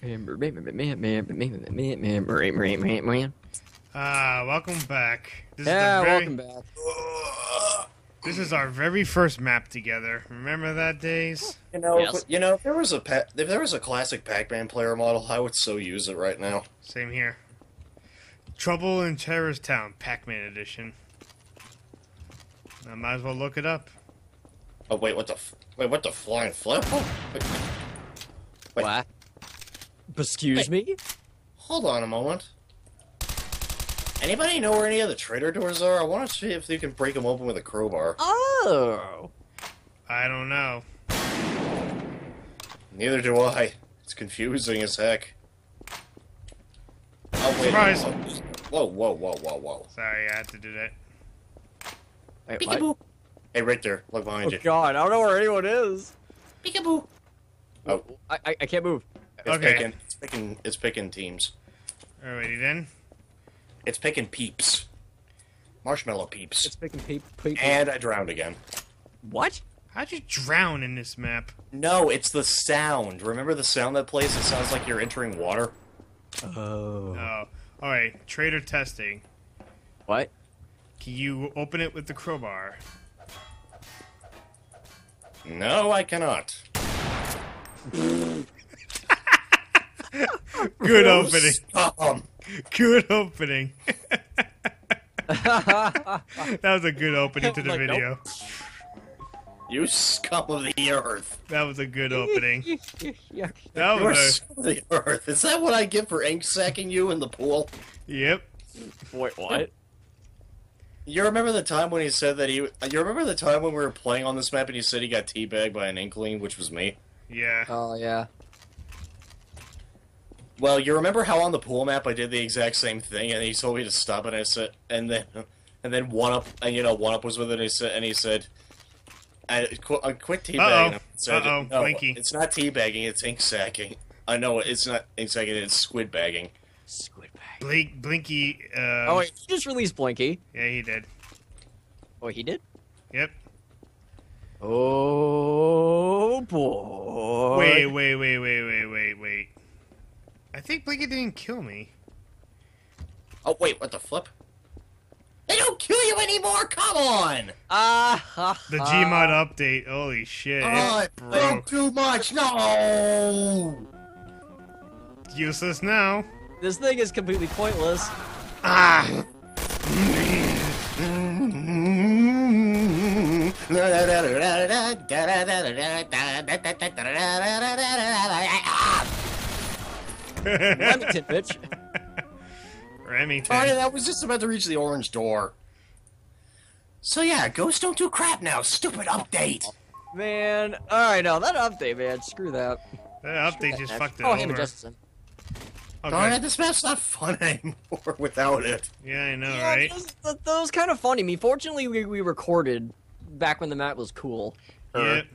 Welcome back. Welcome back. This is our very first map together. Remember that days? You know, yes. You know, if there was a classic Pac-Man player model, I would so use it right now. Same here. Trouble in Terrorist Town, Pac-Man edition. I might as well look it up. Oh wait, what the flying flip? Oh, wait. What? Excuse me? Hold on a moment. Anybody know where any of the trader doors are? I want to see if you can break them open with a crowbar. Oh! I don't know. Neither do I. It's confusing as heck. Oh, wait. Surprise! Whoa. Sorry, I had to do that. Wait, peekaboo! Hey, Richter, look behind you. Oh, God, I don't know where anyone is. Peekaboo! Oh. I can't move. It's okay. It's picking teams. Alrighty then. It's picking peeps. Marshmallow peeps. It's picking peeps. And I drowned again. What? How'd you drown in this map? No, it's the sound. Remember the sound that plays? It sounds like you're entering water. Oh. Oh. Alright, trader testing. What? Can you open it with the crowbar? No, I cannot. Good opening. Good opening. That was a good opening to the video. You scum of the earth. That was a good opening. That was a... scum of the earth. Is that what I get for ink sacking you in the pool? Yep. Wait, what? You remember the time when he said that he... You remember the time when we were playing on this map and he said he got teabagged by an inkling, which was me? Yeah. Oh, yeah. Well, you remember how on the pool map I did the exact same thing, and he told me to stop, and I said, and then one up was with it, and he said, "A quick teabagging." Uh oh, no, Blinky. It's not teabagging, it's ink sacking. I know it's not ink sacking, it's squid bagging. Squid bagging. Blinky. Oh wait, he just released Blinky. Yeah, he did. Oh, he did. Yep. Oh boy. Wait. I think Blinky didn't kill me. Oh, wait, what the flip? They don't kill you anymore, come on! The Gmod update, holy shit. Oh, it broke too much, no! Useless now. This thing is completely pointless. Ah! Remington, bitch. Remington. Alright, I was just about to reach the orange door. So yeah, ghosts don't do crap now. Stupid update. Man, alright, no, that update, man. Screw that. That update just fucked it over. Oh, hey, Majestur. Darn it, this map's not fun anymore without it. Yeah, I know, right? That was kind of funny. I mean, fortunately, we recorded back when the map was cool. Yep.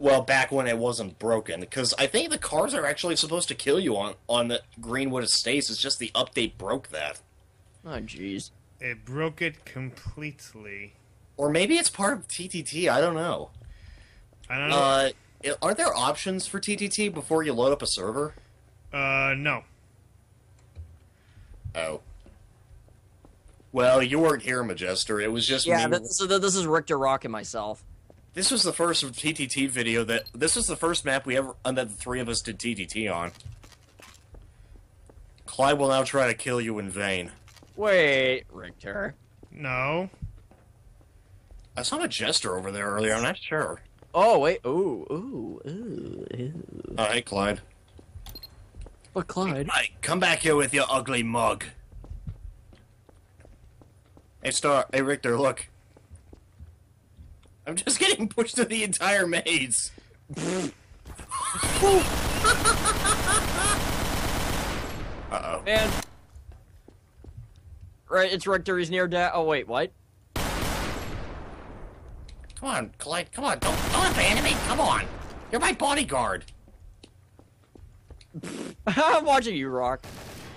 Well, back when it wasn't broken, because I think the cars are actually supposed to kill you on the Greenwood Estates. It's just the update broke that. Oh, jeez. It broke it completely. Or maybe it's part of TTT. I don't know. I don't know. Aren't there options for TTT before you load up a server? No. Oh. Well, you weren't here, Majestur. It was just me. Yeah, this is Richter rocking myself. This was the first TTT video that... This was the first map we ever... that the three of us did TTT on. Clyde will now try to kill you in vain. Wait, Richter. No. I saw Majestur over there earlier, I'm not sure. Oh, wait. Ooh. Oh, hey, Clyde. What, Clyde? Hey, come back here with your ugly mug. Hey, Hey, Richter, look. I'm just getting pushed through the entire maze. Uh-oh. Man. Right, it's Richter, he's near death. Oh, wait, what? Come on, Clyde, come on. Don't abandon me, come on. You're my bodyguard. I'm watching you, Rock.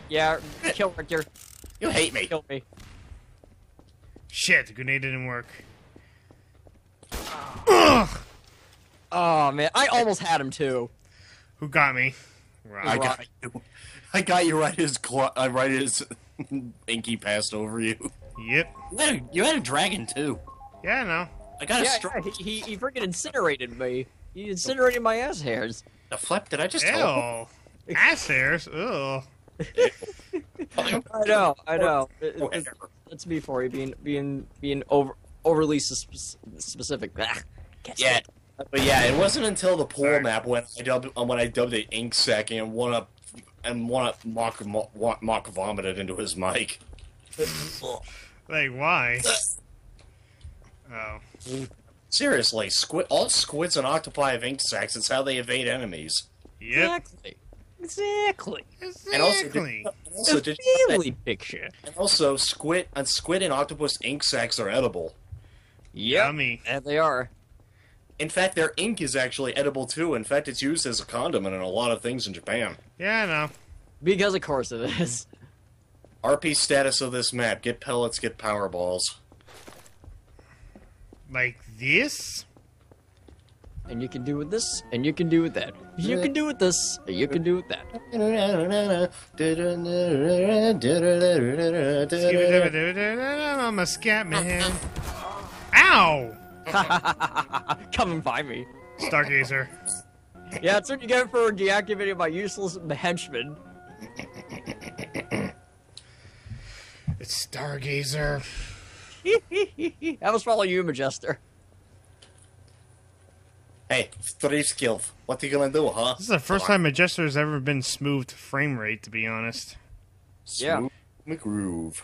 Yeah, kill Richter. You hate me. Kill me. Shit, the grenade didn't work. Ugh. Oh man, I almost had him too. Who got me? Right. I got you right as Inky passed over you. Yep. You had a dragon too. Yeah, I know. I got a strike. He freaking incinerated me. He incinerated my ass hairs. The flip? Did I just tell him? Ass hairs? Ugh. I know. That's me for you being overly specific. Yeah. But yeah, it wasn't until the pool map when I dubbed it Ink Sack and one up mock vomited into his mic. Like why? Oh. Seriously, all squids and octopi have ink sacs. It's how they evade enemies. Yep. Exactly. And also, squid and octopus ink sacs are edible. Yep. Yummy. Yeah, they are. In fact, their ink is actually edible, too. In fact, it's used as a condiment in a lot of things in Japan. Yeah, I know. Because, of course, it is. RP status of this map. Get pellets, get power balls. Like this? And you can do with this, and you can do with that. You can do with this, and you can do with that. I'm a scat man. Ow! Come and find me. Stargazer. Yeah, that's what you get for deactivating my useless henchman. It's Stargazer. That was probably you, Majestur. Hey, three skill. What are you gonna do, huh? This is the first time Majestur has ever been smoothed frame rate, to be honest. Yeah. Smooth McGroove.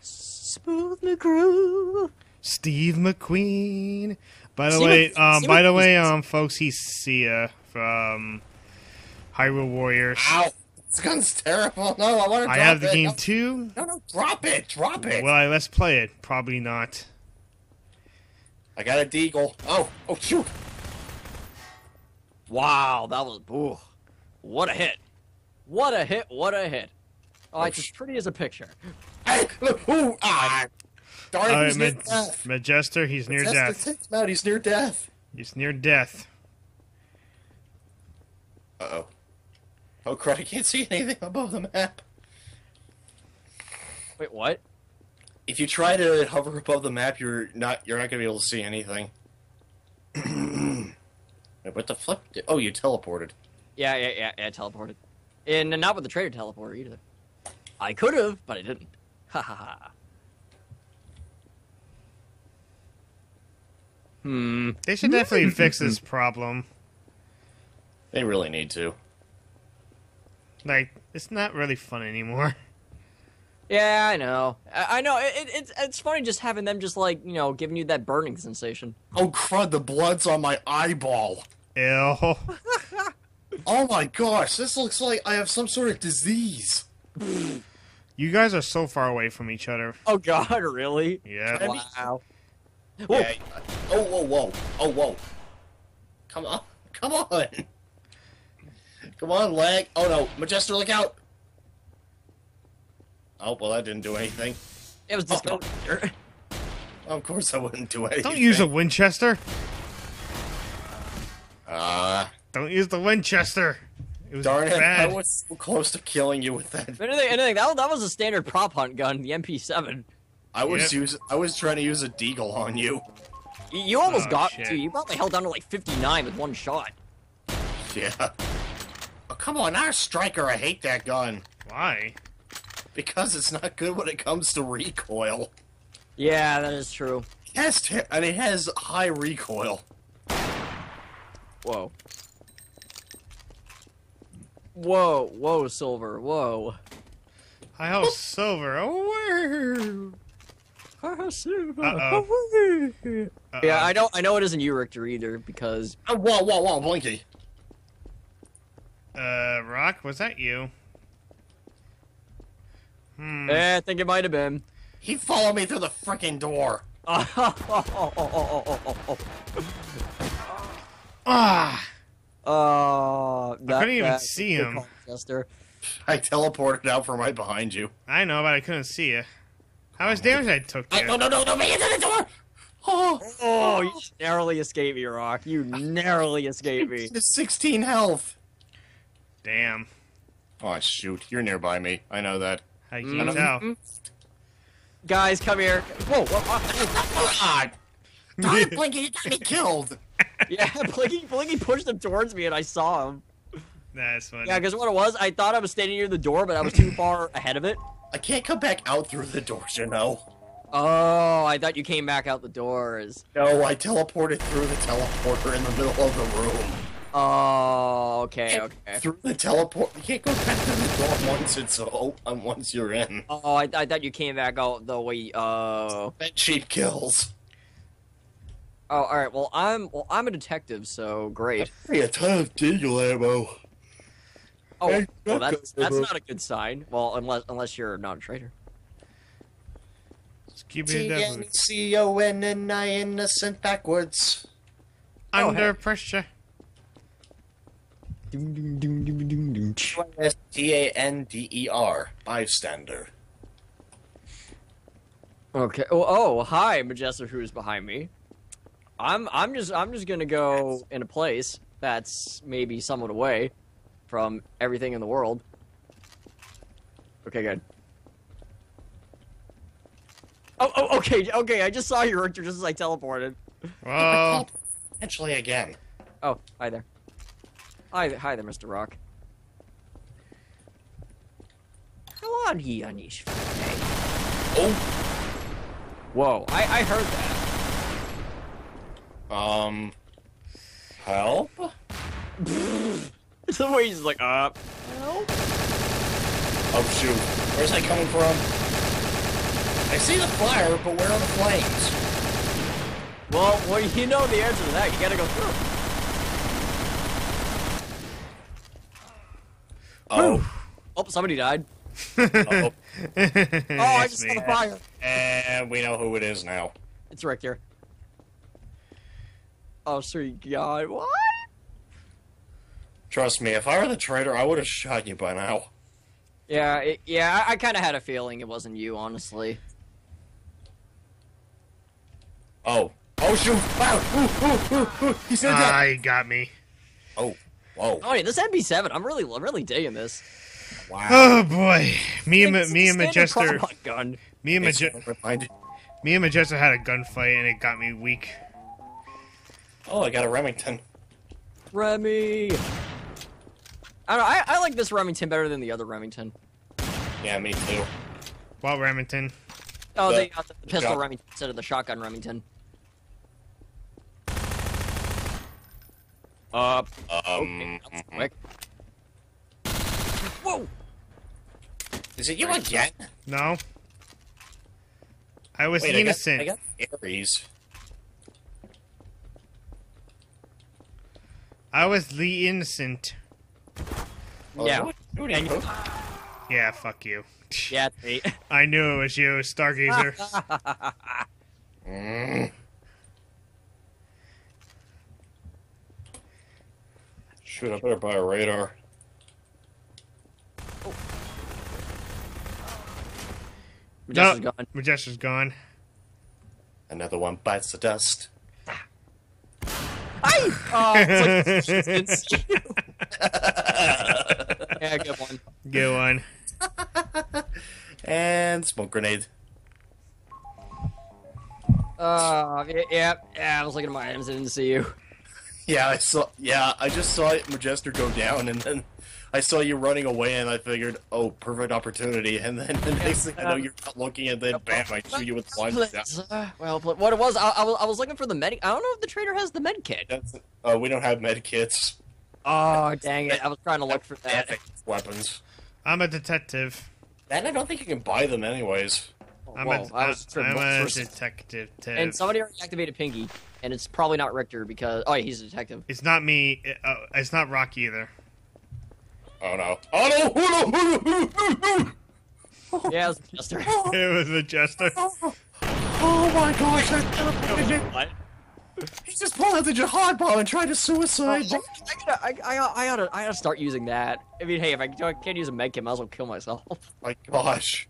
Smooth McGroove. Steve McQueen. By the way, folks, he's Sia from Hyrule Warriors. Ow! This gun's terrible. No, I want to. I have the game too. No, drop it, drop it. Well, let's play it. Probably not. I got a Deagle. Oh, shoot! Wow, that was what a hit! What a hit! What a hit! Oh, it's as pretty as a picture. Hey, look! Ooh, ah! Darn, he's near death. Majestur, he's near death. He's near death. He's near death. Uh-oh. Oh, crud, I can't see anything above the map. Wait, what? If you try to hover above the map, you're not going to be able to see anything. Wait, what the flip? Oh, you teleported. Yeah, I teleported. And not with the traitor teleporter, either. I could have, but I didn't. They should definitely fix this problem. They really need to. Like, it's not really fun anymore. Yeah, I know. I know. It's funny just having them just, like, you know, giving you that burning sensation. Oh, crud, the blood's on my eyeball. Ew. Oh, my gosh, this looks like I have some sort of disease. You guys are so far away from each other. Oh, God, really? Yeah. Wow. Whoa. Yeah. Oh, whoa, whoa. Oh, whoa. Come on. Come on. Come on, lag. Oh, no. Majestur, look out. Oh, well, that didn't do anything. It was just of course I wouldn't do anything. Don't use a Winchester. Don't use the Winchester. It was darn bad. I was so close to killing you with that. Anything. That was a standard prop hunt gun, the MP7. I was trying to use a Deagle on you. You almost got me, too. You probably held down to like 59 with one shot. Yeah. Oh, come on, not a striker. I hate that gun. Why? Because it's not good when it comes to recoil. Yeah, that is true. It has high recoil. Whoa. Whoa, whoa, Silver, whoa. Hi-ho, Silver. Oh, Uh-oh. Yeah, I know it isn't you, Richter, either, because... Oh, whoa, whoa, whoa, Blinky. Rock, was that you? I think it might have been. He followed me through the frickin' door. Ah! I couldn't even see him. I teleported out from right behind you. I know, but I couldn't see you. How much damage I took there? No, don't make it to the door! Oh, you narrowly escaped me, Rock. You narrowly escaped me. 16 health. Damn. Oh, shoot. You're nearby me. I know that. I can tell. Guys, come here. Whoa. Whoa. God, Blinky, you got me killed. Yeah, Blinky pushed him towards me and I saw him. That's funny. Yeah, because what it was, I thought I was standing near the door, but I was too far ahead of it. I can't come back out through the doors, you know. Oh, I thought you came back out the doors. No, I teleported through the teleporter in the middle of the room. Oh, okay, okay. Through the teleport, you can't go back to the door once it's open, once you're in. Oh, I thought you came back out the way. Oh, that sheep kills. Oh, all right. Well, I'm a detective, so great. I got a ton of Deagle ammo. Oh, hey, well, that's not a good sign. Well, unless you're not a traitor. Just keep it down. TNCONNI innocent backwards. Under pressure. TANDER bystander. Okay. Oh, hi, Majestur, who's behind me? I'm just gonna go in a place that's maybe somewhat away from everything in the world. Okay, good. Oh, okay. I just saw your character just as I teleported. Whoa. Potentially again. Oh, hi there. Hi there, Mr. Rock. How are ye, Anish? Oh. Whoa, I heard that. Help? The way he's like, help? Oh, shoot. Where's that coming from? I see the fire, but where are the flames? Well, you know the answer to that. You gotta go through. Oh, somebody died. Oh, I just saw the fire. And we know who it is now. It's Richter. Oh, sweet God. What? Trust me, if I were the traitor, I would have shot you by now. Yeah, I kind of had a feeling it wasn't you, honestly. Oh. Oh, shoot. Wow. Ooh. He said that. He got me. Oh. Whoa. Oh, yeah, this MP7, I'm really digging this. Wow. Oh boy, me and Majestur had a gunfight and it got me weak. Oh, I got a Remington. Remy. I don't know, I like this Remington better than the other Remington. Yeah, me too. What Remington? Oh, they got the pistol Remington instead of the shotgun Remington. Okay, that was quick. Whoa! Is it you again? No. I was innocent. I got Aries. I was the innocent. Well, yeah. Yeah, fuck you. Yeah, it's me. I knew it was you, Stargazer. Shoot, I better buy a radar. Oh. Majestur's gone. Majestur's gone. Another one bites the dust. It's like, it's you. Yeah, good one. Good one. And smoke grenade. Yeah, I was looking at my items and didn't see you. Yeah, I just saw Majestur go down, and then I saw you running away, and I figured, oh, perfect opportunity, and then the next thing I know, you're not looking, and then bam, I shoot you with the line. Well, what it was, I was looking for the med. I don't know if the trader has the med kit. We don't have med kits. Oh, dang it, I was trying to look for that. Weapons. I'm a detective. And I don't think you can buy them anyways. I'm a detective. And somebody already activated Pinky, and it's probably not Richter because yeah, he's a detective. It's not me. It's not Rock either. Oh no! Oh no! Yeah, it was Majestur. It was Majestur. Oh my gosh! He just pulled out the Jihad Bomb and tried to suicide. I gotta start using that. I mean, hey, if I can't use a medkit, I might as well kill myself. Oh my gosh.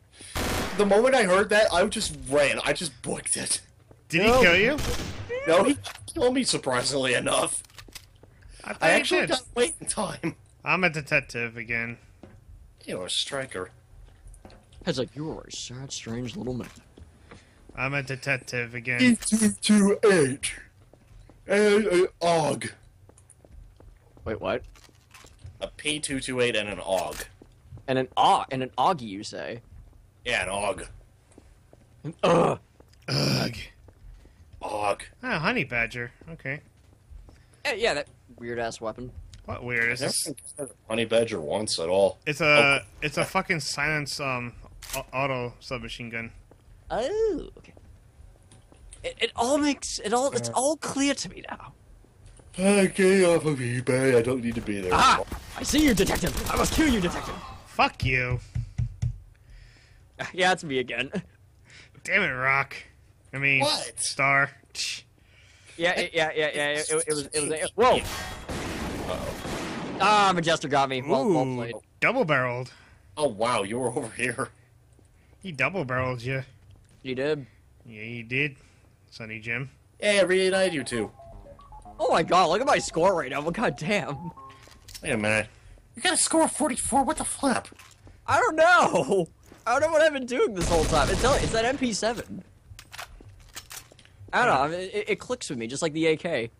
The moment I heard that, I just ran. I just booked it. Did he kill you? No, he killed me, surprisingly enough. I actually got late in time. I'm a detective again. You're a striker. It's like, you are a sad, strange little man. I'm a detective again. 8228. And an AUG. Wait, what? A P228 and an AUG. And an AUG, you say? Yeah, an AUG. An AUG. Ugh. AUG. Oh, honey badger. Okay. Yeah, that weird ass weapon. What weird is this? Honey badger once at all. It's a fucking silence auto submachine gun. Oh, okay. It all makes it's all clear to me now. Get off of eBay. I don't need to be there. Ah! I see you, detective. I must kill you, detective. Fuck you. Yeah, it's me again. Damn it, Rock. I mean, what? Star. Yeah. It was. Whoa! Uh-oh. Ah, Majestur got me. Well played. Double barreled. Oh wow, you were over here. He double barreled you. He did. Yeah, he did. Sonny Jim. Yeah, I reunited you two. Oh my god, look at my score right now. Well, god damn. Wait a minute. You got a score of 44. What the flip? I don't know. I don't know what I've been doing this whole time. It's that MP7. I don't know. It clicks with me, just like the AK.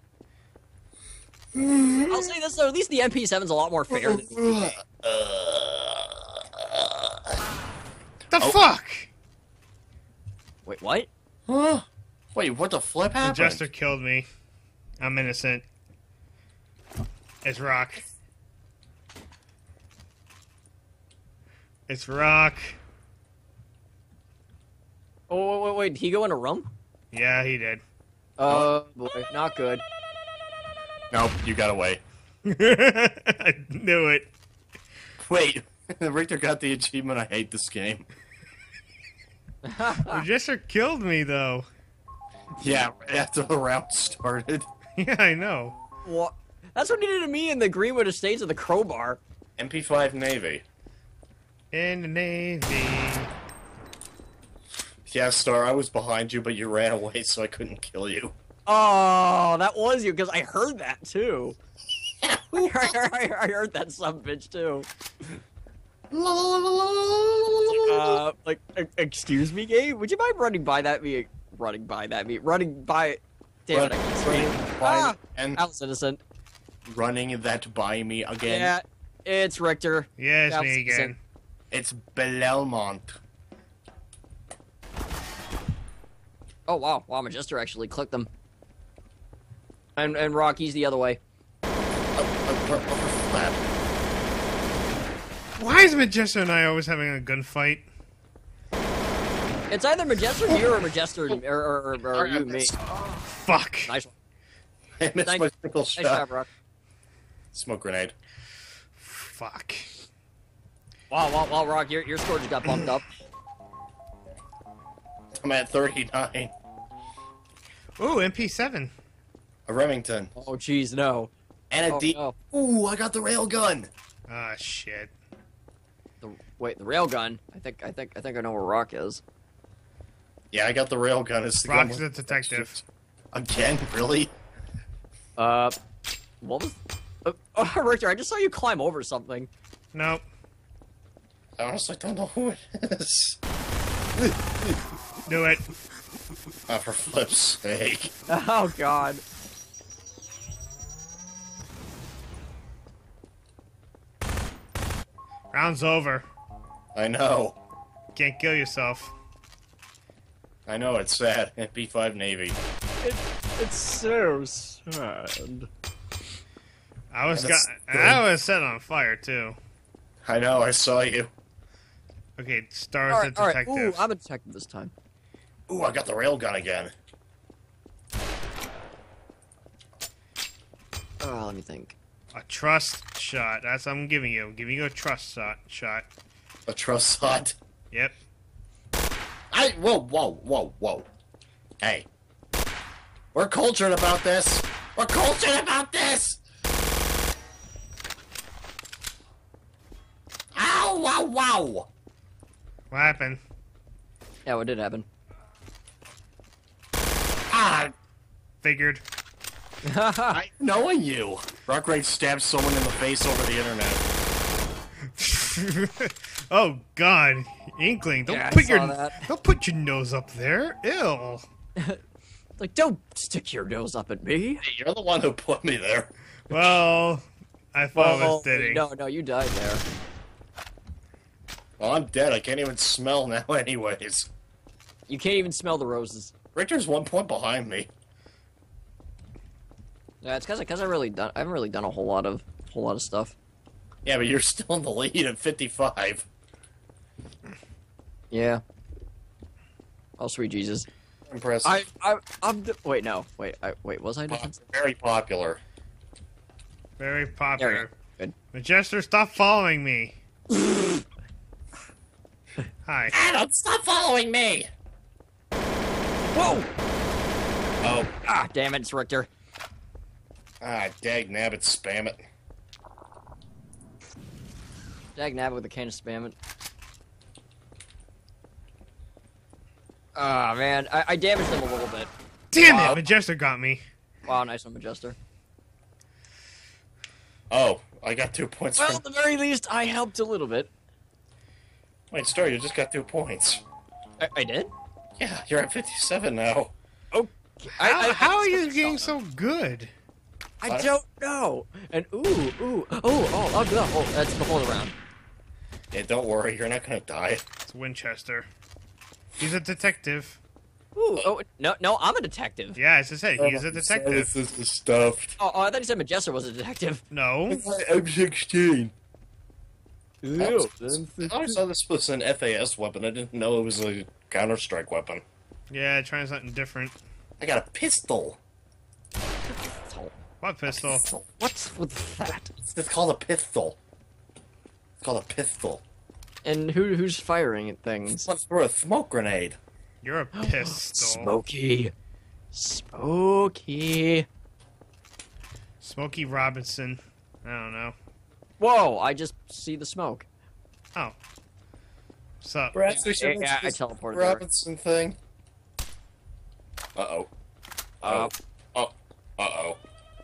I'll say this though, at least the MP7's a lot more fair than the AK. The fuck? Wait, what? Huh? Wait, what the flip happened? Majestur killed me. I'm innocent. It's Rock. It's Rock. Oh, wait, did he go in a room? Yeah, he did. Oh, boy. Not good. Nope, you got away. I knew it. Wait, Richter got the achievement, I hate this game. Majestur killed me, though. Yeah, after the round started. Yeah, I know. What? That's what he did to me in the Greenwood Estates of the crowbar. MP5 Navy. In the Navy. Yeah, Star, I was behind you, but you ran away, so I couldn't kill you. Oh, that was you, because I heard that, too. I heard that sumbitch, too. Excuse me, Gabe? Would you mind running by that me? Damn it, I can't speak. I was innocent. Running that by me again? Yeah, it's Richter. Yeah, it's me again. It's Belmont. Oh wow! Wow, Majestur actually clicked them. And Rocky's the other way. Why is Majestur and I always having a gunfight? It's either Majestur here or Majestur or you and me. Fuck! Nice one. I missed my single shot. Nice job, Rock. Smoke grenade. Fuck. Wow, Rock, your score just got bumped up. I'm at 39. Ooh, MP7. A Remington. Oh, jeez, no. And a no. Ooh, I got the railgun. Ah, shit. Wait, the railgun? I think I know where Rock is. Yeah, I got the railgun. Rock's the detective. Again? Really? What was... oh, Richter, I just saw you climb over something. No. I honestly don't know who it is. Do it. Oh, for flip's sake. Oh, God. Round's over. I know. Can't kill yourself. I know, it's sad. MP5 Navy. It's so sad. I was set on fire, too. I know, I saw you. Okay, Star's the detective. All right. Ooh, I'm a detective this time. Ooh, I got the railgun again. Oh, let me think. A trust shot. That's what I'm giving you. I'm giving you a trust shot. A trust shot? Yep. Whoa. Hey. We're cultured about this. We're cultured about this! Ow, wow. What happened? Yeah, what did happen? Ah! Figured. I know you. RockRage stabbed someone in the face over the internet. Oh God, Inkling! Don't put your nose up there. Ew. Like, don't stick your nose up at me. Hey, you're the one who put me there. Well, I thought I was dead. No, no, you died there. Well, I'm dead. I can't even smell now, anyways. You can't even smell the roses. Richter's 1 point behind me. Yeah, it's because I haven't really done a whole lot of stuff. Yeah, but you're still in the lead at 55. Yeah. Oh sweet Jesus. Impressive. Wait, was I? Very popular. Very popular. Good. Majestur, stop following me. Hi. Adam, stop following me. Whoa. Oh. Ah, damn it, it's Richter. Ah, dagnabbit, spam it. Dagnabbit with a can of spam it. Ah, oh, man, I damaged them a little bit. Damn it, Majestur got me. Wow, nice one, Majestur. Oh, I got 2 points. Well, at the very least, I helped a little bit. Wait, Star, you just got 2 points. I did? Yeah, you're at 57 now. Oh, how are you getting so good? I don't know. And oh, that's the whole round. Yeah, don't worry, you're not gonna die. It's Winchester. He's a detective. Ooh, oh no, I'm a detective. Yeah, as I said, he's a detective. This is stuffed. Oh, I thought you said Majestur was a detective. No. M16. I saw this was an FAS weapon. I didn't know it was a Counter-Strike weapon. Yeah, trying something different. I got a pistol. What pistol? What's with that? It's called a pistol. It's called a pistol. And who's firing at things? Someone threw a smoke grenade. You're a pistol. Smoky. Smoky. Smoky Robinson. I don't know. Whoa, I just see the smoke. Oh. What's up? Yeah, I teleported. Robinson thing. Uh-oh. Uh-oh. Uh-oh. Uh-oh.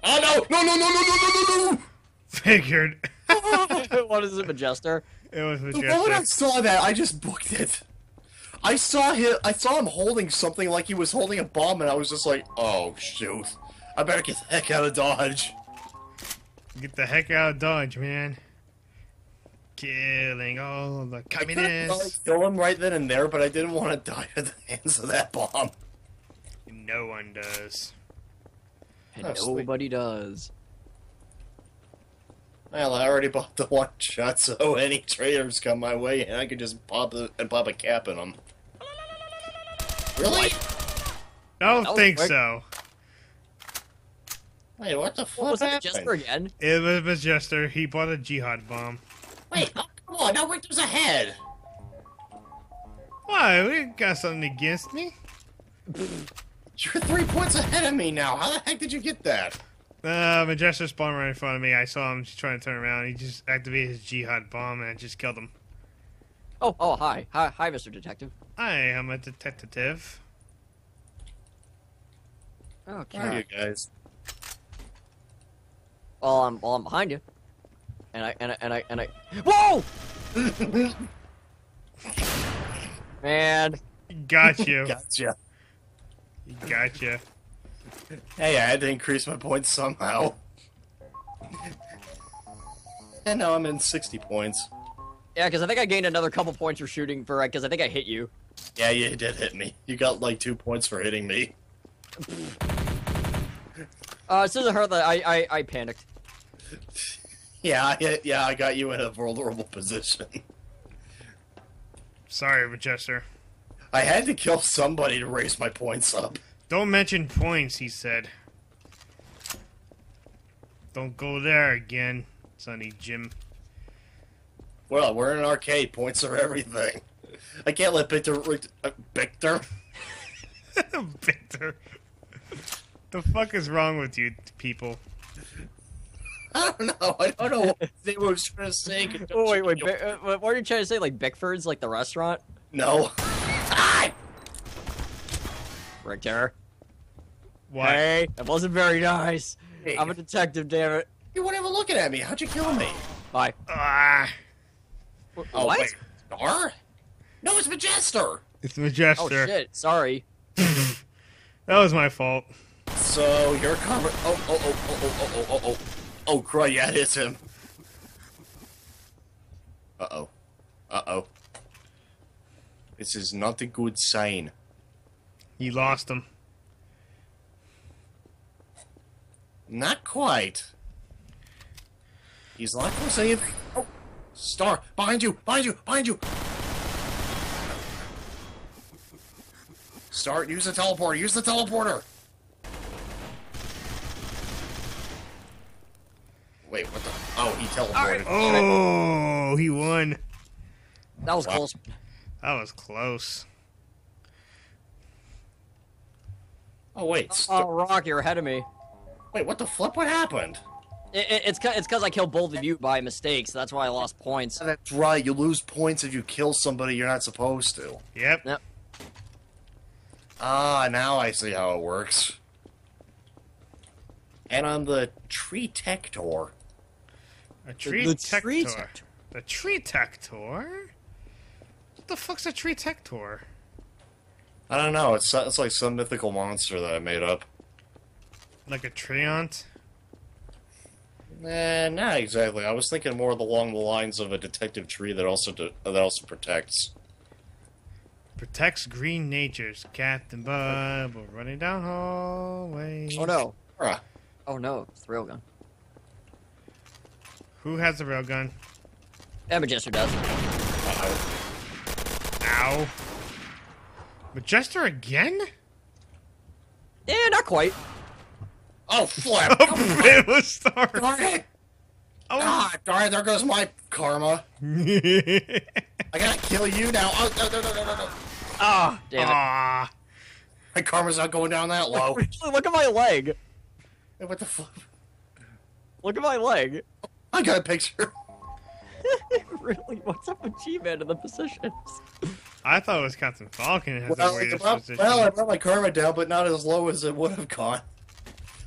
Oh no! No! No! No! No! No! No! No! Figured. What is it, Majestur? It was Majestur. The moment I saw that, I just booked it. I saw him holding something like he was holding a bomb, and I was just like, "Oh shoot! I better get the heck out of Dodge." Get the heck out of Dodge, man. Killing all the communists. Kill him right then and there, but I didn't want to die at the hands of that bomb. No one does. And nobody does. Well, I already bought the one shot, so any traitors come my way, and I can just pop a cap in them. Really? I don't think so. Wait, what the fuck happened? Was it Majestur again? It was Majestur. He bought a Jihad Bomb. Wait, oh, come on! Now Richter's ahead. Why? We got something against me? You're 3 points ahead of me now. How the heck did you get that? Majestur spawned right in front of me. I saw him just trying to turn around. He just activated his Jihad Bomb and I just killed him. Oh, hi. Hi, Mr. Detective. I am a detective. Okay. How are you guys? Well, I'm behind you. And I. Whoa! Man. Gotcha. Gotcha. Hey, I had to increase my points somehow. And now I'm in 60 points. Yeah, because I think I gained another couple points for shooting for, because I think I hit you. Yeah, you did hit me. You got like 2 points for hitting me. It doesn't hurt that I panicked. Yeah, I got you in a vulnerable position. Sorry, Majestur. I had to kill somebody to raise my points up. Don't mention points, he said. Don't go there again, Sonny Jim. Well, we're in an arcade. Points are everything. I can't let Victor. The fuck is wrong with you people? I don't know. I don't know what they were trying to say. Oh, wait. What were you trying to say? Like Bickford's, like the restaurant? No. Richter. What? Hey, that wasn't very nice. Hey. I'm a detective, damn it. You weren't even looking at me. How'd you kill me? Bye. Oh, what? Wait. Star? No, it's Majestur. It's Majestur. Oh, shit. Sorry. That was my fault. So, you're covered. Oh. Oh, crud, yeah, it is him. Uh-oh. Uh-oh. This is not a good sign. You lost him. Not quite. He's not going to say anything. Oh! Star! Behind you! Behind you! Behind you! Star, use the teleporter! Use the teleporter! Wait, what the... Oh, he teleported. Right. Oh, he won. That was close. That was close. Oh, wait. Oh, Rock, you're ahead of me. Wait, what the flip? What happened? It's because I killed both of you by mistake, so that's why I lost points. That's right. You lose points if you kill somebody you're not supposed to. Yep. Ah, now I see how it works. And I'm the tree tector. A tree tector. The tree tector? What the fuck's a tree tector? I don't know. It's like some mythical monster that I made up. Like a treant? Eh, not exactly. I was thinking more along the lines of a detective tree that also protects. Protects green natures. Captain Bubble running down hallways. Oh no! Oh no! It's the railgun. Who has the railgun? Majestur does. Ow! Majestur again? Yeah, not quite. Oh, flip! It was Star. Darn it! Oh. God, darn it, there goes my karma. I gotta kill you now. Oh, no. Ah, oh, damn it. My karma's not going down that low. Look at my leg. What the fuck? Look at my leg. I got a picture. Really? What's up with G-Man in the positions? I thought it was Captain Falcon has the weirdest position. Well, I brought my karma down, but not as low as it would have gone.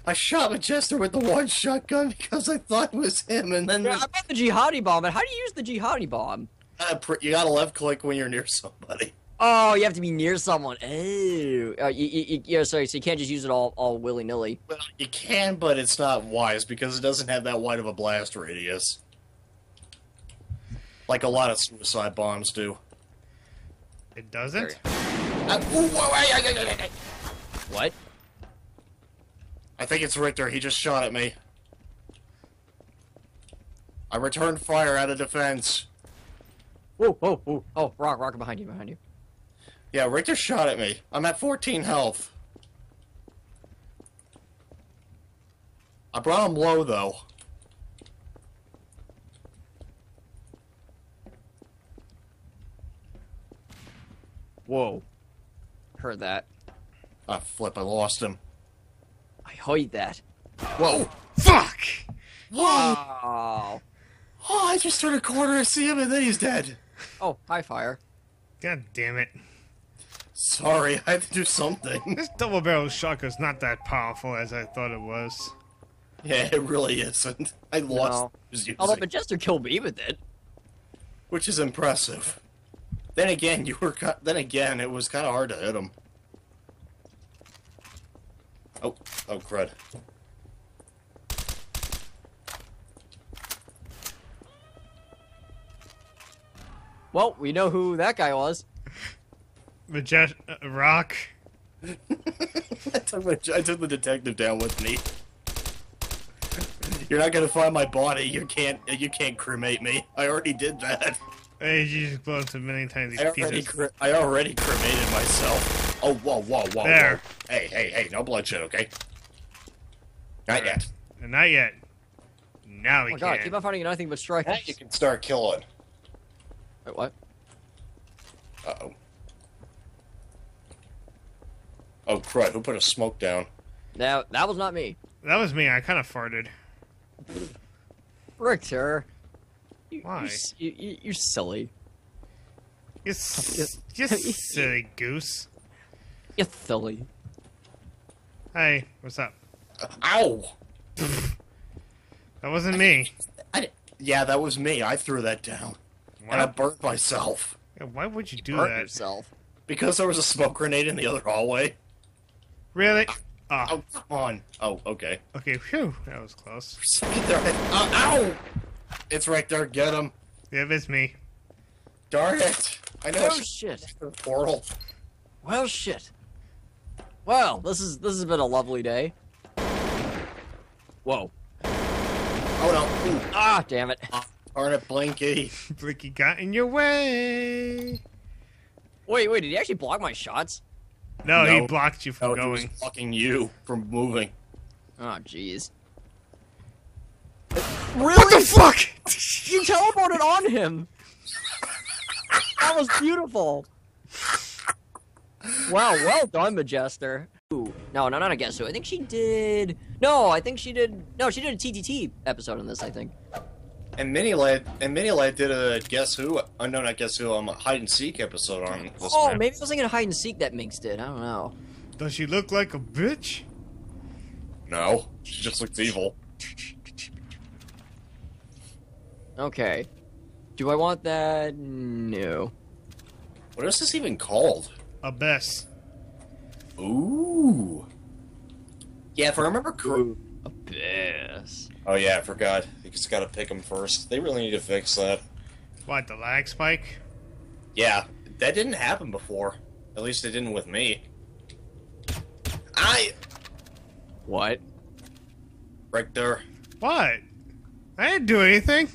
I shot Majestur with the one shotgun because I thought it was him, and then... Yeah, I got the Jihadi Bomb, and how do you use the Jihadi Bomb? You gotta left-click when you're near somebody. Oh, you have to be near someone. Oh. So you can't just use it all willy-nilly. Well, you can, but it's not wise, because it doesn't have that wide of a blast radius. Like a lot of suicide bombs do. It doesn't? What? I think it's Richter. He just shot at me. I returned fire out of defense. Whoa. Oh, Rock, behind you. Yeah, Richter shot at me. I'm at 14 health. I brought him low, though. Whoa. Heard that. Ah, flip, I lost him. I hate that. Whoa! Fuck! Wow! Oh, I just turned a corner and see him, and then he's dead. Oh, high fire. God damn it. Sorry, I had to do something. This double-barrel shotgun's not that powerful as I thought it was. Yeah, it really isn't. I lost. No. Although Majestur killed me with it, which is impressive. Then again, it was kind of hard to hit him. Oh, crud. Well, we know who that guy was. Rock. I took the detective down with me. You're not gonna find my body. You can't cremate me. I already did that. Hey, you just blown so many times. I already cremated myself. Oh, whoa. There. Hey, no bloodshed, okay? Not yet. Not yet. Now we can. Oh, God, keep on finding nothing but strikers. Now you can start killing. Wait, what? Uh-oh. Oh, crud, who put a smoke down? No, that was not me. That was me, I kind of farted. Richter. Why? You're silly. You're silly goose. You silly. Hey, what's up? Ow! That wasn't me. Yeah, that was me. I threw that down. What? And I burnt myself. Yeah, why would you do that? Yourself. Because there was a smoke grenade in the other hallway. Really? Oh, come on. Oh, okay. Okay, phew. That was close. Get there. Ow! It's right there. Get him. Yeah, it's me. Darn it. I know. Oh, shit. Portal. Well, shit. Wow, this has been a lovely day. Whoa. Oh, no. Ooh. Ah, damn it. Darn it, Blinky. Blinky got in your way. Wait, did he actually block my shots? No, he blocked you from going. He was blocking you from moving. Oh, jeez. Really? What the fuck? You teleported on him. That was beautiful. Wow, well done, Majestur. Ooh, no, not a guess who. I think she did... No, I think she did... No, she did a TTT episode on this, I think. And Minilad did a Guess Who... no, not Guess Who, a Hide and Seek episode on this. Oh, maybe I was thinking of Hide and Seek that Minx did. I don't know. Does she look like a bitch? No, she just looks evil. Okay. Do I want that? No. What is this even called? Abyss. Ooh. Yeah, if I remember correctly. Abyss. Oh yeah, I forgot. You just gotta pick them first. They really need to fix that. What, the lag spike? Yeah, that didn't happen before. At least it didn't with me. What? Right there. What? I didn't do anything.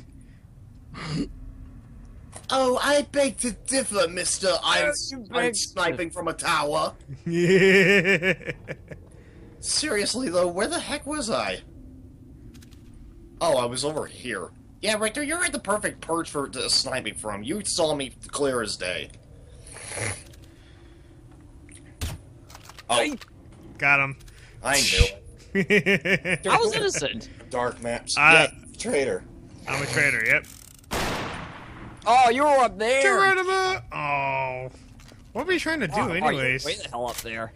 Oh, I beg to differ, mister. I'm sniping from a tower. Yeah. Seriously, though, where the heck was I? Oh, I was over here. Yeah, Richter, you're at the perfect perch for to snipe me from. You saw me clear as day. Oh. Got him. I knew it. I was innocent. Dark maps. Yeah, traitor. I'm a traitor, yep. Oh, you were up there! Get rid of it! Oh. What were you trying to do, anyways? Way the hell up there.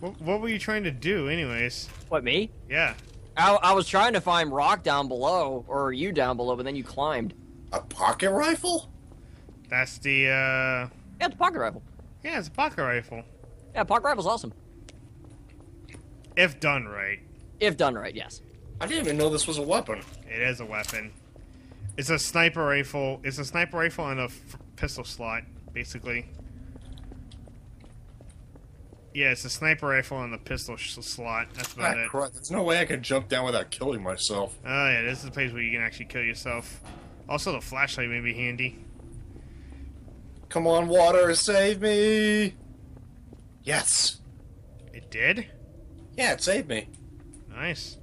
What were you trying to do, anyways? What, me? Yeah. I was trying to find Rock down below, or you down below, but then you climbed. A pocket rifle? That's the, Yeah, it's a pocket rifle. Yeah, it's a pocket rifle. Yeah, pocket rifle's awesome. If done right. If done right, yes. I didn't even know this was a weapon. It is a weapon. It's a sniper rifle. It's a sniper rifle and a pistol slot, basically. Yeah, it's a sniper rifle and a pistol slot. That's about it. Christ. There's no way I could jump down without killing myself. Oh, yeah, this is the place where you can actually kill yourself. Also, the flashlight may be handy. Come on, water, save me! Yes! It did? Yeah, it saved me. Nice.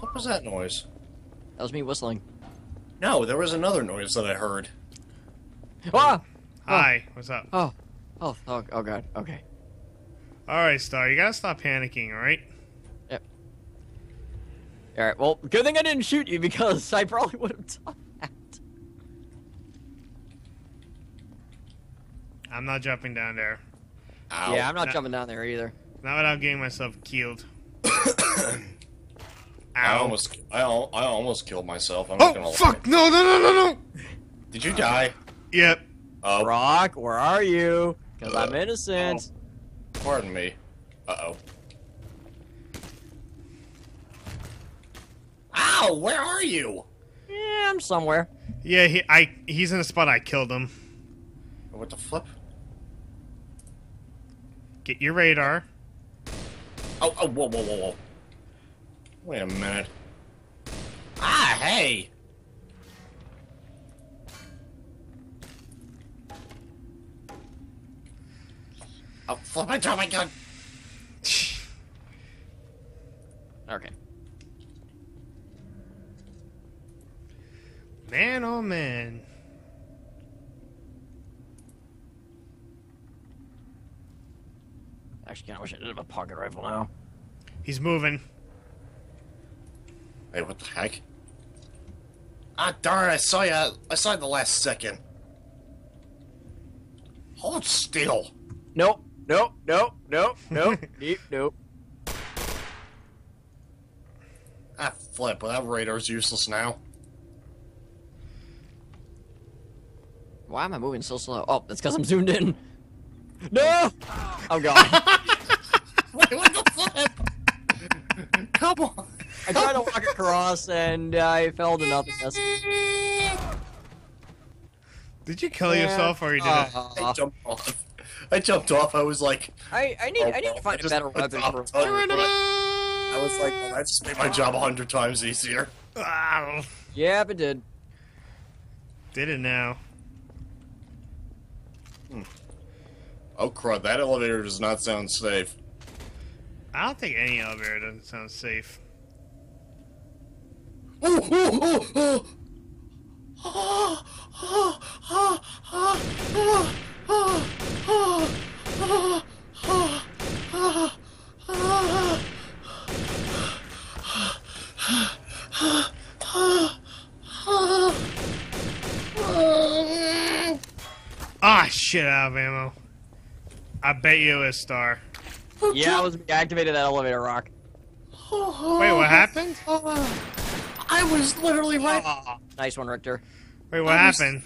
What was that noise? That was me whistling. No, there was another noise that I heard. Ah! Hi, what's up? Oh, God, okay. Alright, Star, you gotta stop panicking, alright? Yep. Alright, well, good thing I didn't shoot you because I probably would have done that. I'm not jumping down there. Ow. Yeah, I'm not jumping down there either. Not without getting myself keeled. Ow. I almost killed myself. I'm not gonna lie. Fuck! No! Did you die? Yep. Rock, where are you? Because I'm innocent. Oh. Pardon me. Uh-oh. Ow! Where are you? Yeah, I'm somewhere. Yeah, he's in a spot I killed him. What the flip? Get your radar. Oh, whoa. Wait a minute. Ah, hey! Oh, flip my top, my gun! Okay. Man, oh man. Actually, kinda wish I did have a pocket rifle now. He's moving. Hey, what the heck? Ah, darn, I saw you. I saw you the last second. Hold still. Nope. Nope. Nope. Nope. Nope. Nope. Nope. Ah, flip. That radar's useless now. Why am I moving so slow? Oh, that's because I'm zoomed in. No! Oh, God. Wait, what the flip? Come on. I tried to walk across, and I fell to nothingness. Did you kill yourself, or you didn't? I jumped off. I was like... I need to find a better weapon for a weapon. I was like, well, that just made my job 100 times easier. Ow. Yeah, it did. Did it now. Hmm. Oh, crud. That elevator does not sound safe. I don't think any elevator doesn't sound safe. Ooh, ooh, ooh, ooh. Ah, shit out of ammo. I bet you it's Star. Yeah, I activated that elevator rock. Wait, what happened? I was literally right... Oh, nice one, Richter. Wait, what happened?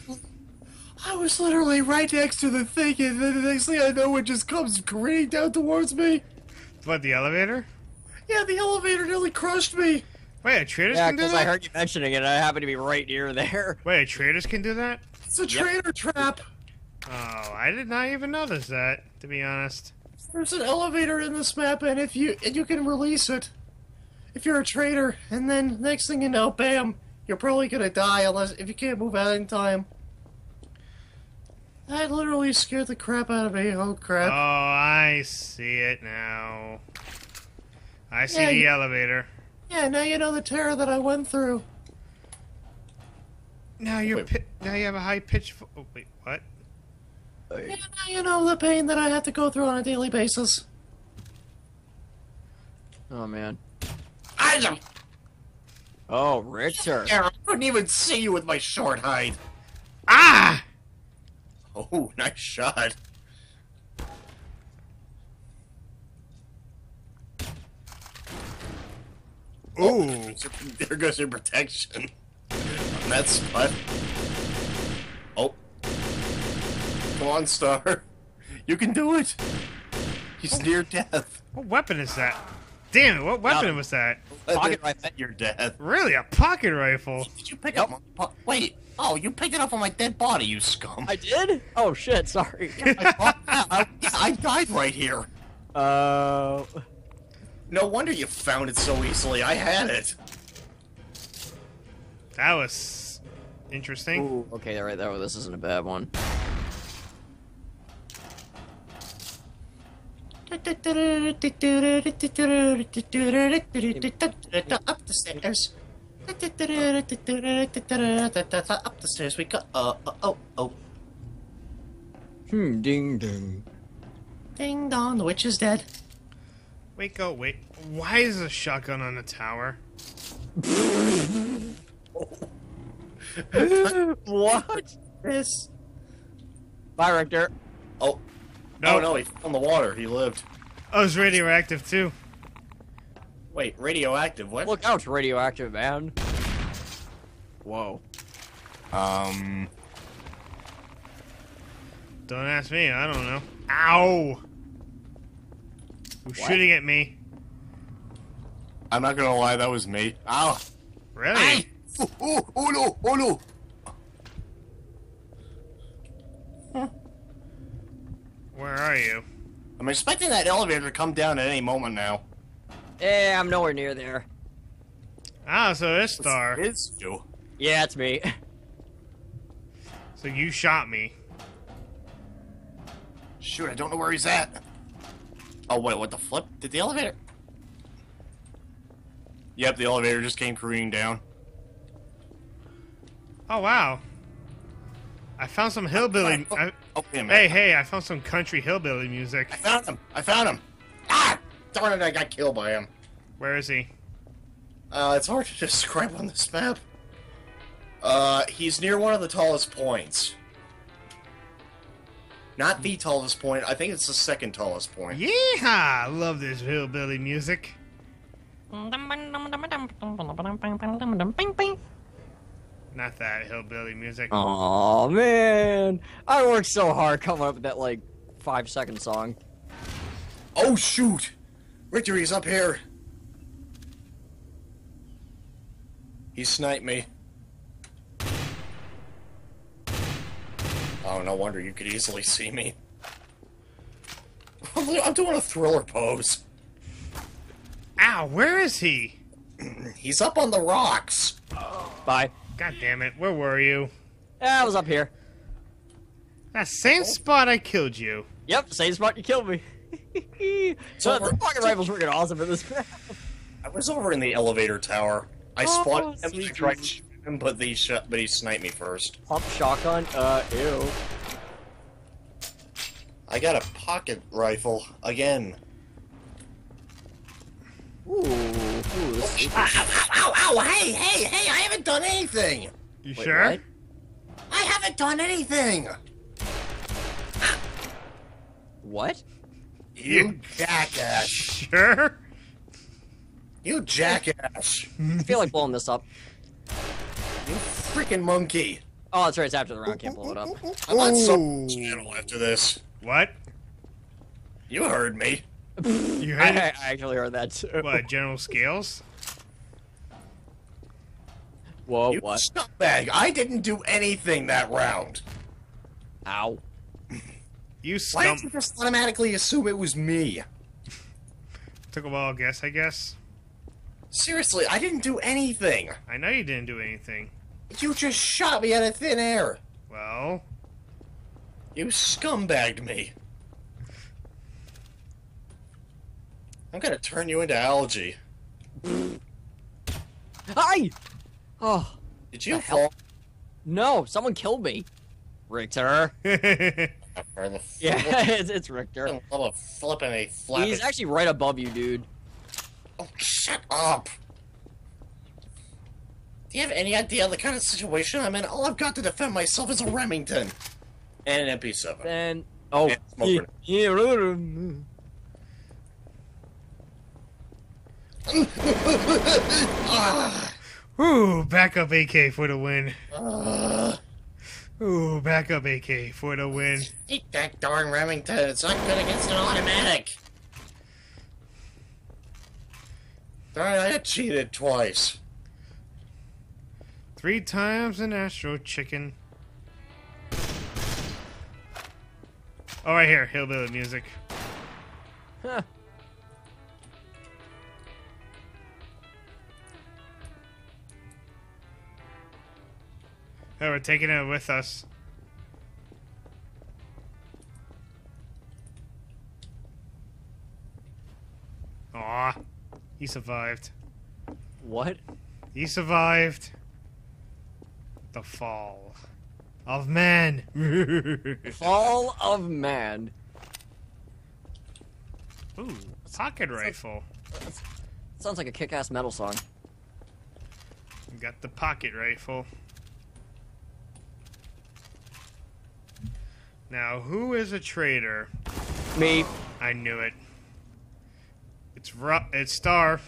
I was literally right next to the thing, and then the next thing I know, it just comes careening down towards me. What, the elevator? Yeah, the elevator nearly crushed me. Wait, a traitor can do that? Yeah, because I heard you mentioning it, and I happened to be right near there. Wait, a traitor can do that? It's a traitor trap. Oh, I did not even notice that, to be honest. There's an elevator in this map, and if you can release it. If you're a traitor, and then next thing you know, bam, you're probably gonna die if you can't move out in time. That literally scared the crap out of me. Oh crap! Oh, I see it now. I see the elevator. Yeah, now you know the terror that I went through. Now you're now you have a high pitch. Oh, wait, what? Yeah, now you know the pain that I have to go through on a daily basis. Oh man. Oh, Richter. I couldn't even see you with my short hide. Ah! Oh, nice shot. Oh, there goes your protection. On that spot. Oh. Come on, Star. You can do it. He's near death. What weapon is that? Damn it, what weapon was that? Pocket rifle at your death. Really? A pocket rifle? Did you pick up my... Wait. Oh, you picked it up on my dead body, you scum. I did? Oh, shit. Sorry. I died right here. No wonder you found it so easily. I had it. That was... interesting. Ooh, okay, alright. This isn't a bad one. Up the stairs. Up the stairs we go. Oh. Hmm, ding ding. Ding dong, the witch is dead. Wait, go, wait. Why is a shotgun on the tower? What? This. Bye, Richter. Oh. Nope. Oh no, he fell in the water. He lived. Oh, it's radioactive too. Wait, radioactive? What? Look out, radioactive man. Whoa. Don't ask me. I don't know. Ow! Who's shooting at me? I'm not gonna lie, that was me. Ow! Really? Hey! Oh no! Oh no! Where are you? I'm expecting that elevator to come down at any moment now. Eh, I'm nowhere near there. Ah, so it's Star. It's you. Yeah, it's me. So you shot me. Shoot, I don't know where he's at. Oh, wait, what the flip? Did the elevator... Yep, the elevator just came careening down. Oh, wow. I found some hillbilly... Hey, I found some country hillbilly music. I found him! I found him! Ah! Darn it, I got killed by him. Where is he? It's hard to describe on this map. He's near one of the tallest points. Not the tallest point. I think it's the second tallest point. Yeehaw! I love this hillbilly music. Not that hillbilly music. Oh man! I worked so hard coming up with that like 5-second song. Oh shoot! Richter is up here. He sniped me. Oh, no wonder you could easily see me. I'm doing a thriller pose. Ow, where is he? He's up on the rocks. Bye. God damn it, where were you? I was up here. That same spot I killed you. Yep, same spot you killed me. So the pocket rifle's freaking awesome in this map. I was over in the elevator tower. I spotted him to try to shoot him, but he sniped me first. Pump shotgun? Ew. I got a pocket rifle again. Ooh. Ow, hey, I haven't done anything! You sure? What? I haven't done anything! What? You jackass. Sure? You jackass. I feel like blowing this up. You freaking monkey. Oh, that's right. It's after the round. Can't blow it up. I'm on some channel after this. What? You heard me. You heard I actually heard that too. What, General Scales? Whoa, you what? Scumbag. I didn't do anything that round. Ow. You scumbag. Why did you just automatically assume it was me? Took a while, I guess. Seriously, I didn't do anything. I know you didn't do anything. You just shot me out of thin air. Well, you scumbagged me. I'm gonna turn you into algae. Hi. Oh. Did you fall? No, someone killed me. Richter. Yeah, it's Richter. I'm gonna flip and a flap. He's actually right above you, dude. Oh, shut up! Do you have any idea the kind of situation I'm in? All I've got to defend myself is a Remington. And an MP7. And... oh. And Ooh, backup AK for the win. Ooh, backup AK for the win. Eat that darn Remington. It's not good against an automatic. Alright, I cheated twice. 3 times an Astro Chicken. Oh, right here. Hillbilly music. Huh. Oh, we're taking it with us. Aww. He survived. What? He survived the fall of man. Fall of man. Ooh, pocket rifle. Sounds like a kick-ass metal song. You got the pocket rifle. Now, who is a traitor? Me. I knew it. It's Star.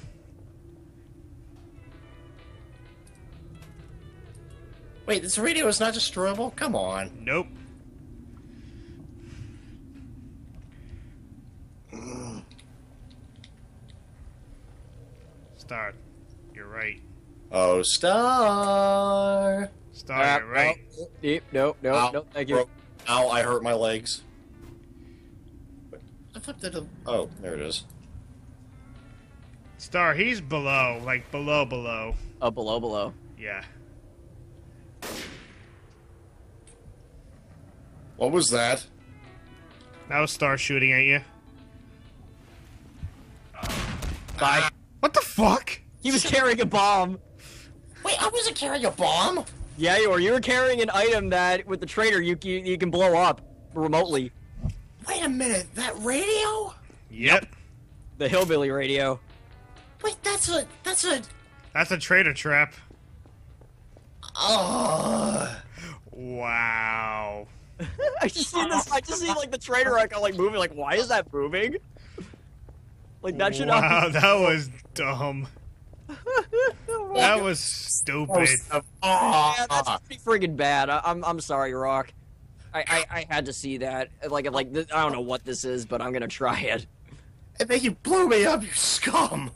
Wait, this radio is not destroyable? Come on. Nope. Star, you're right. Oh, Star. Star, you're right. Nope, nope, thank you. Ow, I hurt my legs. I flipped it. Oh, there it is. Star, he's below, like below. Oh, below. Yeah. What was that? That was Star shooting at you. Bye. What the fuck? He was carrying a bomb. Wait, I wasn't carrying a bomb? Yeah, you were. You were carrying an item that, with the trader, you can blow up remotely. Wait a minute, that radio? Yep. The hillbilly radio. Wait, that's a traitor trap. Oh. Wow. I just see like the trainer icon like moving. Like, why is that moving? Like that should. Wow, that was dumb. That was stupid. That was so yeah, that's pretty friggin' bad. I'm sorry, Rock. I had to see that. Like I don't know what this is, but I'm gonna try it. I think you blew me up, you scum.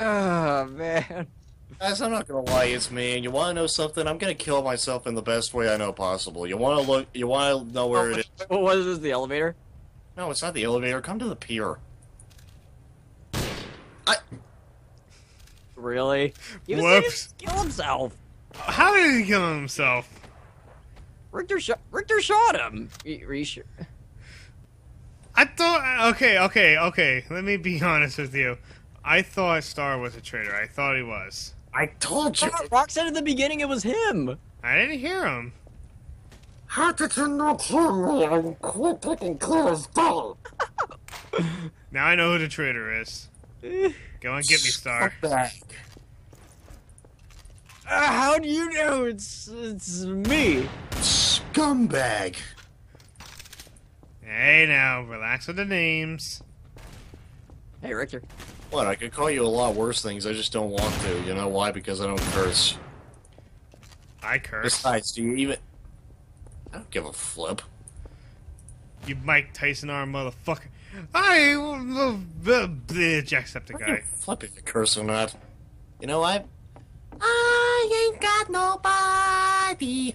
Oh man. Guys, I'm not gonna lie, it's me, and you wanna know something? I'm gonna kill myself in the best way I know possible. You wanna know where it is. What is this, the elevator? No, it's not the elevator, come to the pier. Really? He was Whoops. He just killed himself. How did he kill himself? Richter shot him. Are you sure? I thought... Okay. Let me be honest with you. I thought Star was a traitor. I thought he was. I told you. Rock said at the beginning it was him. I didn't hear him. How did you not hear me? I'm quick and clear as day. Now I know who the traitor is. Go and get me, Star. How do you know it's me? Scumbag. Hey now, relax with the names. Hey, Richter. What, I could call you a lot worse things, I just don't want to. You know why? Because I don't curse. I curse. Besides, do you even... I don't give a flip. You Mike Tyson arm motherfucker. I love Jacksepticeye. Flip if you curse or not. You know what? I ain't got nobody.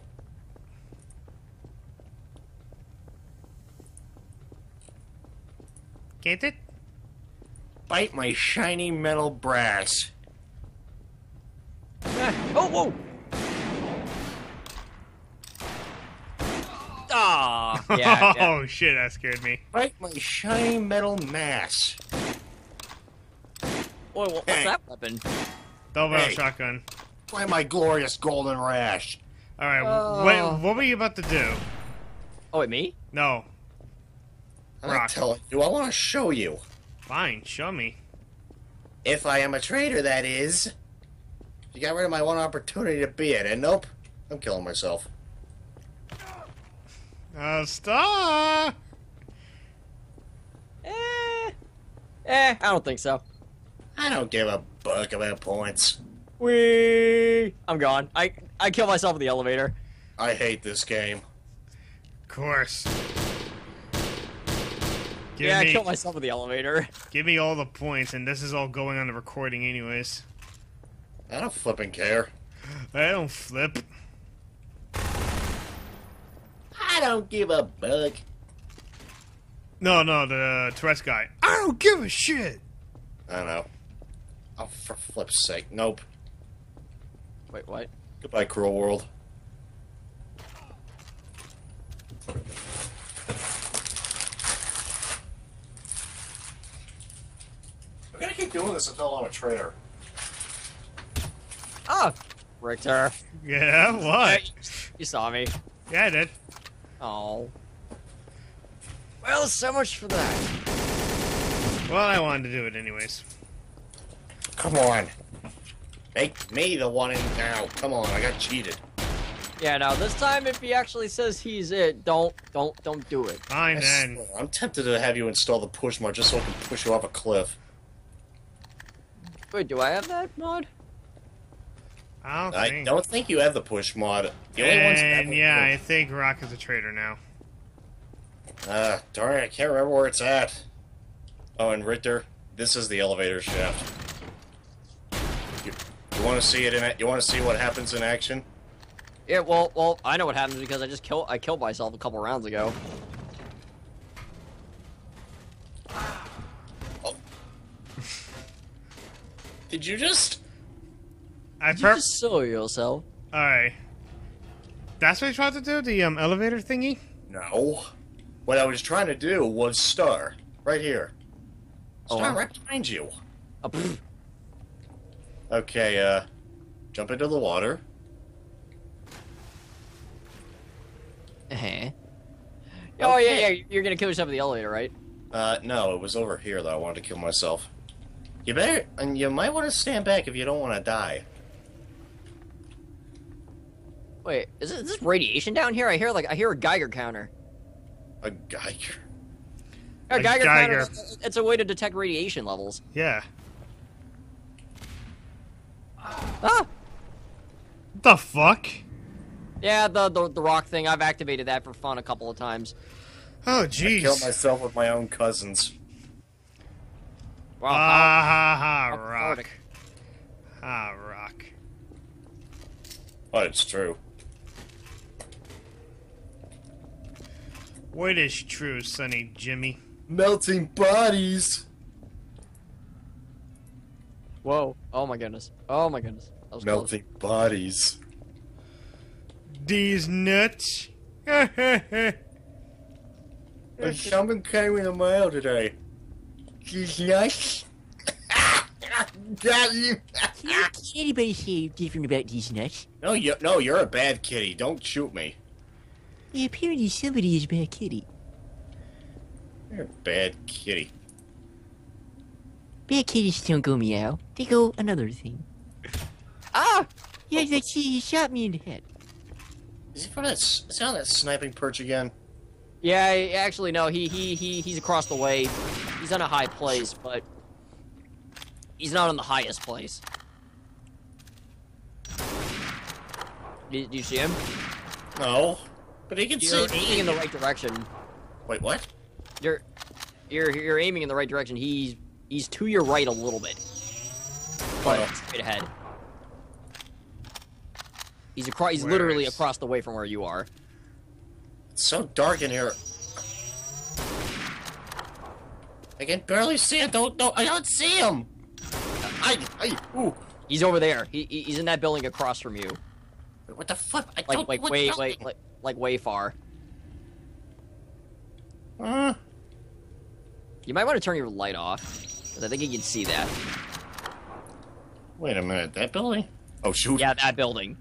Can't it? Bite my shiny metal brass. Oh, whoa! Oh, yeah, yeah. Oh shit, that scared me. Right, my shiny metal mass. Boy, what's that weapon? Double barrel shotgun. Why my glorious golden rash? Alright, what were you about to do? Oh, wait, me? No. I'm not telling you, I want to show you. Fine, show me. If I am a traitor, that is. You got rid of my one opportunity to be it, and nope, I'm killing myself. Star! I don't think so. I don't give a fuck about points. Whee! I'm gone. I killed myself in the elevator. I hate this game. Of course. I killed myself in the elevator. Give me all the points, and this is all going on the recording anyways. I don't flipping care. I don't flip. I don't give a fuck. No, the Tourette's guy. I don't give a shit. I know. Oh, for flip's sake, nope. Wait, what? Goodbye, cruel world. I'm gonna keep doing this until I'm a traitor. Oh, Richter. Yeah, what? You saw me. Yeah, I did. Oh. Well, so much for that. Well, I wanted to do it anyways. Come on. Make me the one in now. Come on, I got cheated. Yeah, now this time if he actually says he's it, don't do it. Fine then. I'm tempted to have you install the push mod just so I can push you off a cliff. Wait, do I have that mod? I don't think you have the push mod. The only one's I think Rock is a traitor now. Darn it, I can't remember where it's at. Oh, and Richter, this is the elevator shaft. You want to see it in it? You want to see what happens in action? Yeah, well, I know what happens because I just killed myself a couple rounds ago. Oh. Did you just? You just saw yourself. Alright. That's what you tried to do? The elevator thingy? No. What I was trying to do was Star. Right here. Star right behind you. Oh, okay, jump into the water. Oh, okay. yeah, you're gonna kill yourself in the elevator, right? No, it was over here that I wanted to kill myself. You better, and you might want to stand back if you don't want to die. Wait, is this radiation down here? I hear a Geiger counter. A Geiger. A Geiger counter. It's a way to detect radiation levels. Yeah. Ah! The fuck? Yeah, the rock thing. I've activated that for fun a couple of times. Oh, jeez. I killed myself with my own cousins. Wow. Rock. Ah, rock. But it's true. What is true, Sonny Jimmy? Melting bodies! Whoa. Oh my goodness. Oh my goodness. Melting close. Bodies. These nuts. Someone carrying a mile today. These nuts. Got you. Does anybody say different about these nuts? No, you're a bad kitty. Don't shoot me. Yeah, apparently somebody is a bad kitty. You're a bad kitty. Bad kitties don't go meow. They go another thing. Ah! Yeah, that she shot me in the head. Is he from that? Is he on that sniping perch again? Yeah, actually no. He's across the way. He's on a high place, but he's not on the highest place. Do you see him? No, but he can see. You're aiming in the right direction. Wait, what? You're aiming in the right direction. He's to your right a little bit, but straight ahead. He's across. He's literally across the way from where you are. It's so dark in here. I can barely see him. I don't see him. Ooh. He's over there. He's in that building across from you. What the fuck? Like way far. You might want to turn your light off, because I think you can see that. Wait a minute. That building? Oh shoot. Yeah, that building.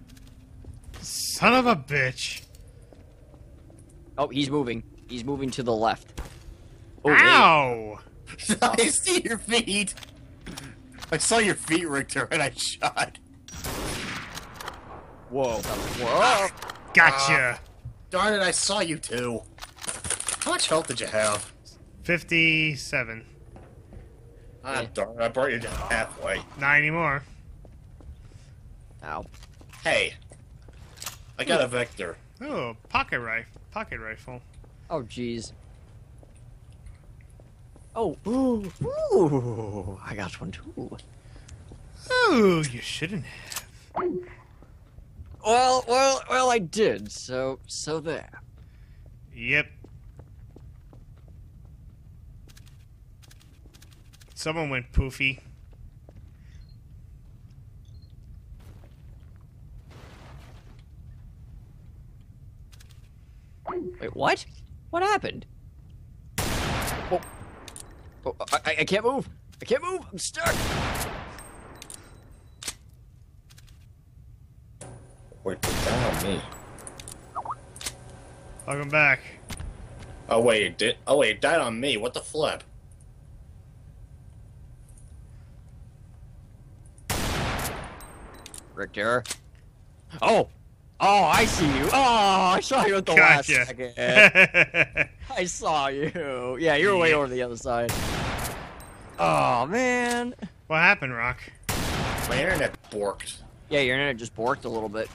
Son of a bitch. Oh, he's moving. He's moving to the left. Oh, ow! I see your feet! I saw your feet, Richter, and I shot. Whoa. Whoa! Gotcha! Darn it, I saw you too. How much health did you have? 57. Ah, darn it, I brought you down halfway. Not anymore. Ow. Hey. I got a Vector. Oh, pocket rifle. Oh, jeez. Oh, ooh, ooh! I got one too. Oh, you shouldn't have. Well, I did. So there. Yep. Someone went poofy. Wait, what? What happened? Oh, I can't move. I can't move. I'm stuck. Wait, down me. Welcome back. Oh wait, it did. Oh wait, it died on me. What the flip? Richter. Oh. Oh, I see you. Oh, I saw you at the last second. I saw you. Yeah, you're way over the other side. Oh, man. What happened, Rock? My internet borked. Yeah, your internet just borked a little bit.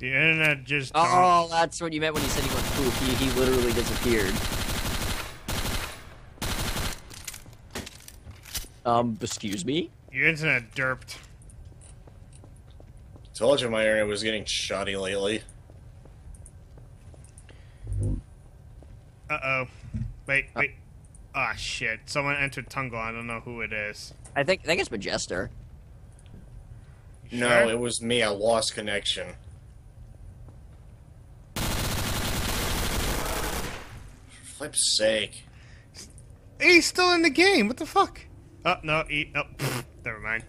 The internet just... Oh, that's what you meant when you said he went poof. He literally disappeared. Excuse me? Your internet derped. Told you my area was getting shoddy lately. Uh-oh. Wait. Ah, oh, shit. Someone entered Tungle. I don't know who it is. I think it's Majestur. Sure? No, it was me. I lost connection. For flip's sake. He's still in the game. What the fuck? Oh, no. Never mind.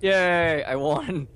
Yay, I won.